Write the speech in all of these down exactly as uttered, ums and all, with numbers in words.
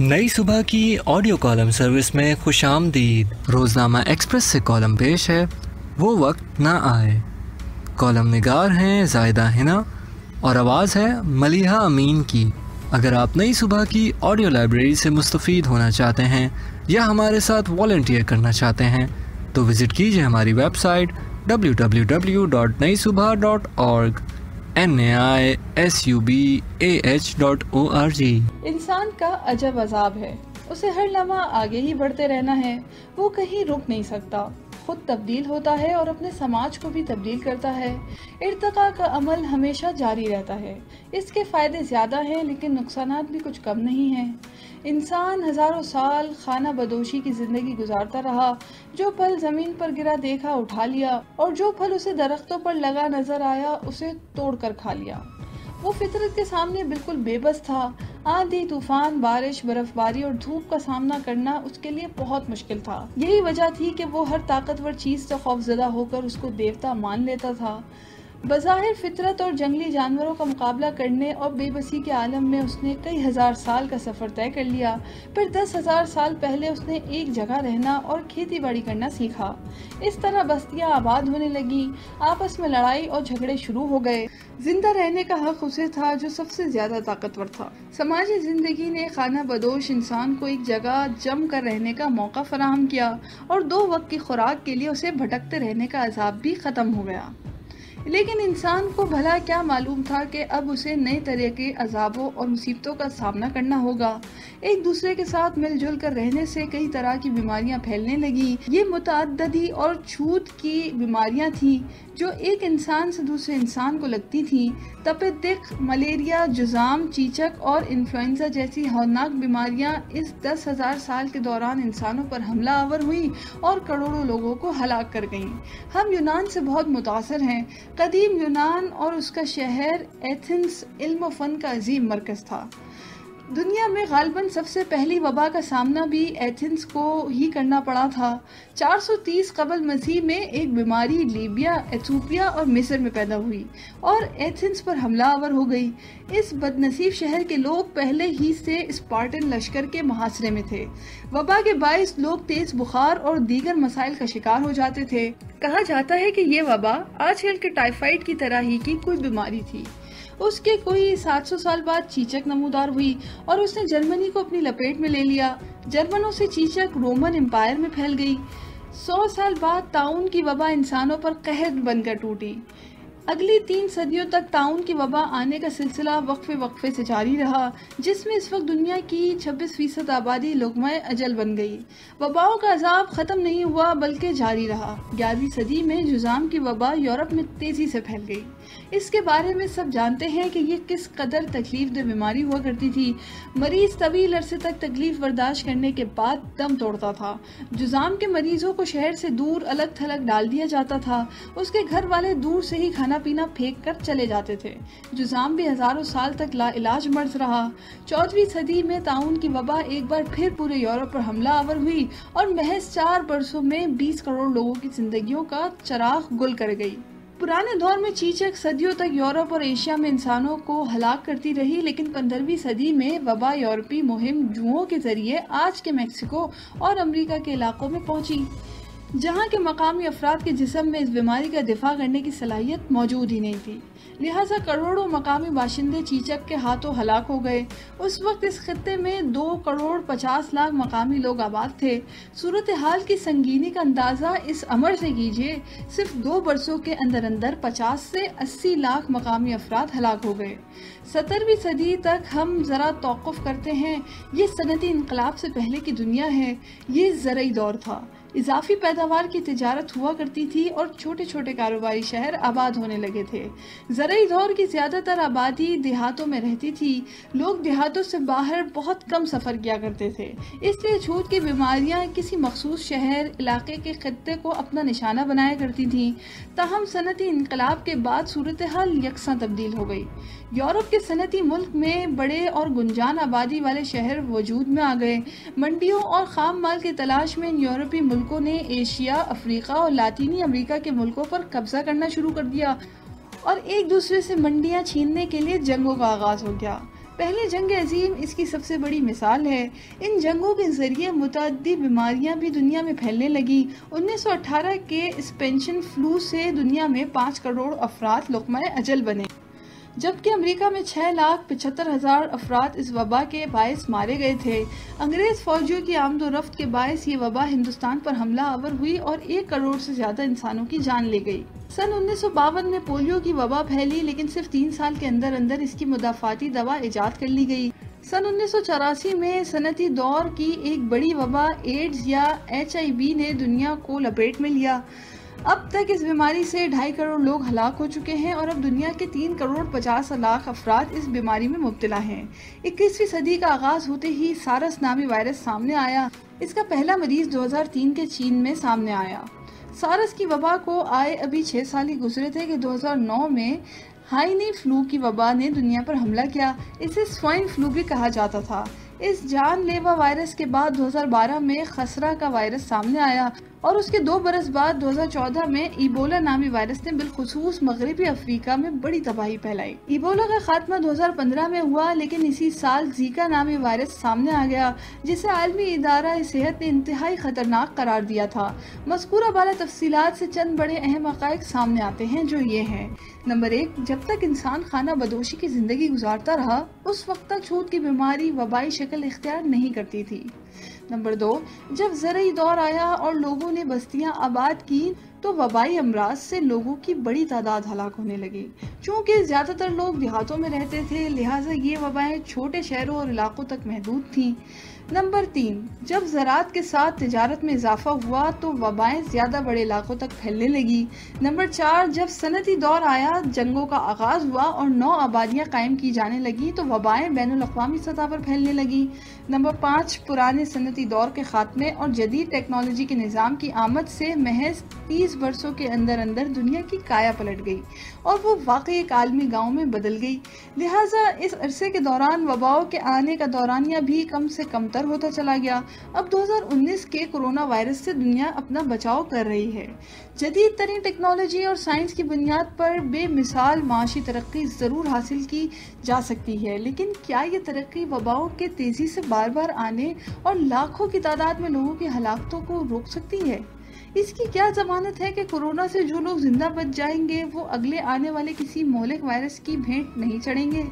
नई सुबह की ऑडियो कॉलम सर्विस में खुशामदीद। रोज़नामा एक्सप्रेस से कॉलम पेश है वो वक्त ना आए। कॉलम निगार हैं ज़ाहिदा हिना और आवाज़ है मलिहा अमीन की। अगर आप नई सुबह की ऑडियो लाइब्रेरी से मुस्तफ़ीद होना चाहते हैं या हमारे साथ वॉलंटियर करना चाहते हैं तो विज़िट कीजिए हमारी website W W W dot Nai Subah dot org N A I S U B A H dot O R G. इंसान का अजब अजाब है, उसे हर लम्हा आगे ही बढ़ते रहना है, वो कहीं रुक नहीं सकता। खुद तब्दील होता है और अपने समाज को भी तब्दील करता है। इर्तका का अमल हमेशा जारी रहता है। इसके फ़ायदे ज़्यादा हैं लेकिन नुकसान भी कुछ कम नहीं हैं। इंसान हज़ारों साल खाना बदोशी की ज़िंदगी गुजारता रहा। जो फल ज़मीन पर गिरा देखा उठा लिया और जो फल उसे दरख्तों पर लगा नज़र आया उसे तोड़ कर खा लिया। वो फितरत के सामने बिल्कुल बेबस था। आंधी, तूफान, बारिश, बर्फबारी और धूप का सामना करना उसके लिए बहुत मुश्किल था। यही वजह थी कि वो हर ताकतवर चीज़ से खौफजदा होकर उसको देवता मान लेता था। बज़ाहिर फितरत और जंगली जानवरों का मुकाबला करने और बेबसी के आलम में उसने कई हज़ार साल का सफ़र तय कर लिया। फिर दस हज़ार साल पहले उसने एक जगह रहना और खेती बाड़ी करना सीखा। इस तरह बस्तियां आबाद होने लगी, आपस में लड़ाई और झगड़े शुरू हो गए। जिंदा रहने का हक उसे था जो सबसे ज़्यादा ताकतवर था। समाजी ज़िंदगी ने खाना बदोश इंसान को एक जगह जम कर रहने का मौका फराहम किया और दो वक्त की खुराक के लिए उसे भटकते रहने का अजाब भी ख़त्म हो गया। लेकिन इंसान को भला क्या मालूम था कि अब उसे नए तरह के अजाबों और मुसीबतों का सामना करना होगा। एक दूसरे के साथ मिलजुल कर रहने से कई तरह की बीमारियां फैलने लगी। ये मुताअद्दी और छूत की बीमारियां थीं जो एक इंसान से दूसरे इंसान को लगती थीं। तपे दिख, मलेरिया, जुजाम, चीचक और इन्फ्लुएंजा जैसी हौलनाक बीमारियां इस दस हज़ार साल के दौरान इंसानों पर हमला आवर हुई और करोड़ों लोगों को हलाक कर गईं। हम यूनान से बहुत मुतासर हैं। कदीम यूनान और उसका शहर एथेंस इल्म व फ़न का अजीम मरकज़ था। दुनिया में गालबन सबसे पहली वबा का सामना भी एथेंस को ही करना पड़ा था। चार सौ तीस कबल मसीह में एक बीमारी लीबिया, एथोपिया और मिस्र में पैदा हुई और एथेंस पर हमला आवर हो गई। इस बदनसीब शहर के लोग पहले ही से स्पार्टन लश्कर के मुहासरे में थे। वबा के बायस लोग तेज बुखार और दीगर मसाइल का शिकार हो जाते थे। कहा जाता है कि ये वबा आजकल के टाइफाइड की तरह ही की कोई बीमारी थी। उसके कोई सात सौ साल बाद चीचक नमूदार हुई और उसने जर्मनी को अपनी लपेट में ले लिया। जर्मनों से चीचक रोमन एम्पायर में फैल गई। सौ साल बाद ताउन की वबा इंसानों पर कहर बनकर टूटी। अगली तीन सदियों तक ताउन की वबा आने का सिलसिला वक्फे वक्फे से जारी रहा, जिसमें इस वक्त दुनिया की छब्बीस फीसद आबादी लुगमाए अजल बन गई। वबाओं का अजाब ख़त्म नहीं हुआ बल्कि जारी रहा। ग्यारहवीं सदी में जुजाम की वबा यूरोप में तेज़ी से फैल गई। इसके बारे में सब जानते हैं कि ये किस कदर तकलीफ दह बीमारी हुआ करती थी। मरीज़ तवील अरसे तक तकलीफ बर्दाश्त करने के बाद दम तोड़ता था। जुजाम के मरीज़ों को शहर से दूर अलग थलग डाल दिया जाता था। उसके घर वाले दूर से ही खाना पीना फेंक कर चले जाते थे। जुजाम भी हजारों साल तक लाइलाज मर्ज रहा। चौदहवीं सदी में ताउन की वबा एक बार फिर पूरे यूरोप पर हमला आवर हुई और महज चार बरसों में बीस करोड़ लोगों की जिंदगियों का चराग गुल कर गई। पुराने दौर में चीचक सदियों तक यूरोप और एशिया में इंसानों को हलाक करती रही, लेकिन पंद्रहवीं सदी में वबा यूरोपी मुहिम जुओं के जरिए आज के मेक्सिको और अमरीका के इलाकों में पहुंची, जहाँ के मकामी अफराद के जिस्म में इस बीमारी का दिफा करने की सलाहियत मौजूद ही नहीं थी। लिहाजा करोड़ों मकामी बाशिंदे चीचक के हाथों हलाक हो गए। उस वक्त इस खत्ते में दो करोड़ पचास लाख मकामी लोग आबाद थे। सूरत हाल की संगीनी का अंदाज़ा इस अमर से कीजिए, सिर्फ दो बरसों के अंदर अंदर पचास से अस्सी लाख मकामी अफराद हलाक हो गए। सत्तरवीं सदी तक हम ज़रा तौक़ुफ़ करते हैं। ये सनती इनकलाब से पहले की दुनिया है। ये ज़रई दौर था। इजाफी पैदावार की तिजारत हुआ करती थी और छोटे छोटे कारोबारी शहर आबाद होने लगे थे। ज़रई दौर की ज़्यादातर आबादी देहातों में रहती थी। लोग देहातों से बाहर बहुत कम सफ़र किया करते थे, इसलिए छूत की बीमारियां किसी मखसूस शहर इलाके के खत्ते को अपना निशाना बनाया करती थीं। ताहम सनती इनकलाब के बाद सूरत हाल यकसां तब्दील हो गई। यूरोप के सनती मुल्क में बड़े और गुंजान आबादी वाले शहर वजूद में आ गए। मंडियों और खाम माल की तलाश में इन यूरोपी मुल्कों ने एशिया, अफ्रीका और लातीनी अमेरिका के मुल्कों पर कब्जा करना शुरू कर दिया और एक दूसरे से मंडियां छीनने के लिए जंगों का आगाज़ हो गया। पहले जंग अजीम इसकी सबसे बड़ी मिसाल है। इन जंगों के ज़रिए मुतअद्दी बीमारियां भी दुनिया में फैलने लगी। उन्नीस सौ अठारह के स्पेनिश फ्लू से दुनिया में पाँच करोड़ अफराद लुक़्माए अजल बने, जबकि अमेरिका में छः लाख पचहत्तर हज़ार अफराद इस वबा के बायस मारे गए थे। अंग्रेज़ फ़ौजियों की आमदोरफ़्त के बायस ये वबा हिंदुस्तान पर हमला आवर हुई और एक करोड़ से ज़्यादा इंसानों की जान ले गई। सन उन्नीस सौ बावन में पोलियो की वबा फैली, लेकिन सिर्फ तीन साल के अंदर अंदर इसकी मुदाफ़ाती दवा ईजाद कर ली गई। सन उन्नीस सौ चौरासी में सनती दौर की एक बड़ी वबा एड्स या एच आई वी ने दुनिया को लपेट में लिया। अब तक इस बीमारी से ढाई करोड़ लोग हलाक हो चुके हैं और अब दुनिया के तीन करोड़ पचास लाख अफराद इस बीमारी में मुब्तला हैं। इक्कीसवीं सदी का आगाज़ होते ही सार्स नामी वायरस सामने आया। इसका पहला मरीज दो हज़ार तीन के चीन में सामने आया। सार्स की वबा को आए अभी छः साल ही गुजरे थे कि दो हज़ार नौ में स्वाइन फ्लू की वबा ने दुनिया पर हमला किया। इसे स्वाइन फ्लू भी कहा जाता था। इस जानलेवा वायरस के बाद दो हज़ार बारह में खसरा का वायरस सामने आया और उसके दो बरस बाद दो हज़ार चौदह में इबोला नामी वायरस ने बिलखुसूस मगरबी अफ्रीका में बड़ी तबाही फैलाई। इबोला का खात्मा दो हज़ार पंद्रह में हुआ, लेकिन इसी साल जीका नामी वायरस सामने आ गया, जिसे आलमी इदारा सेहत ने इंतहाई ख़तरनाक करार दिया था। मज़कूरा बाला तफसीलात से चंद बड़े अहम हक़ाइक़ सामने आते हैं, जो ये हैं। नंबर एक, जब तक इंसान खाना बदोशी की ज़िंदगी गुजारता रहा, उस वक्त तक छूत की बीमारी वबाई शक्ल इख्तियार नहीं करती थी। नंबर दो, जब ज़रई दौर आया और लोगों ने बस्तियां आबाद की तो वबाई अमराज से लोगों की बड़ी तादाद हलाक होने लगी। चूँकि ज़्यादातर लोग देहातों में रहते थे, लिहाजा ये वबाएँ छोटे शहरों और इलाकों तक महदूद थीं। नंबर तीन, जब ज़रात के साथ तजारत में इजाफा हुआ तो वबाएँ ज़्यादा बड़े इलाकों तक फैलने लगी। नंबर चार, जब सनती दौर आया, जंगों का आगाज़ हुआ और नौ आबादियाँ कायम की जाने लगी तो वबाएँ बैनुल-अक़वामी सतह पर फैलने लगी। नंबर पाँच, पुराने सनती दौर के ख़ात्मे और जदीद टेक्नोलॉजी के निज़ाम की आमद से महज तीस बरसों के अंदर अंदर दुनिया की काया पलट गई और वो वाकई एक आलमी गाँव में बदल गई। लिहाजा इस अरसे के दौरान वबाओं के आने का दौरानिया भी कम से कम होता चला गया। अब दो हज़ार उन्नीस के कोरोना वायरस से दुनिया अपना बचाव कर रही है। जदीद तरीन टेक्नोलॉजी और साइंस की बुनियाद पर बेमिसाल माशी तरक्की ज़रूर हासिल की जा सकती है, लेकिन क्या ये तरक्की वबाओं के तेज़ी से बार बार आने और लाखों की तादाद में लोगों की हलाकतों को रोक सकती है? इसकी क्या ज़मानत है कि कोरोना से जो लोग ज़िंदा बच जाएंगे वो अगले आने वाले किसी मोहलिक वायरस की भेंट नहीं चढ़ेंगे?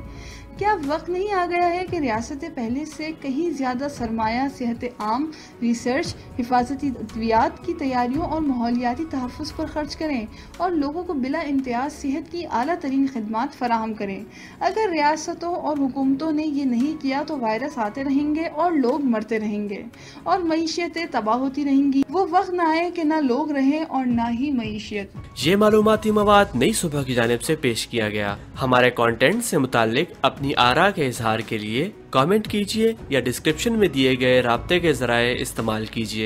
क्या वक्त नहीं आ गया है कि रियासतें पहले से कहीं ज़्यादा सरमाया सेहत आम, रिसर्च, हिफाजती अद्वियात की तैयारियों और माहौलियाती तहफ़्फ़ुज़ पर ख़र्च करें और लोगों को बिला इम्तियाज़ सेहत की आला तरीन खदमात फ़राहम करें? अगर रियासतों और हुकूमतों ने ये नहीं किया तो वायरस आते रहेंगे और लोग मरते रहेंगे और मईशतें तबाह होती रहेंगी। वो वक्त ना आए कि ना लोग रहें और ना ही मईशत। ये मालूमाती मवाद नई सुबह की जानिब से पेश किया गया। हमारे कॉन्टेंट से मुतालिक अपनी आरा के इजहार के लिए कमेंट कीजिए या डिस्क्रिप्शन में दिए गए राब्ते के जराए इस्तेमाल कीजिए।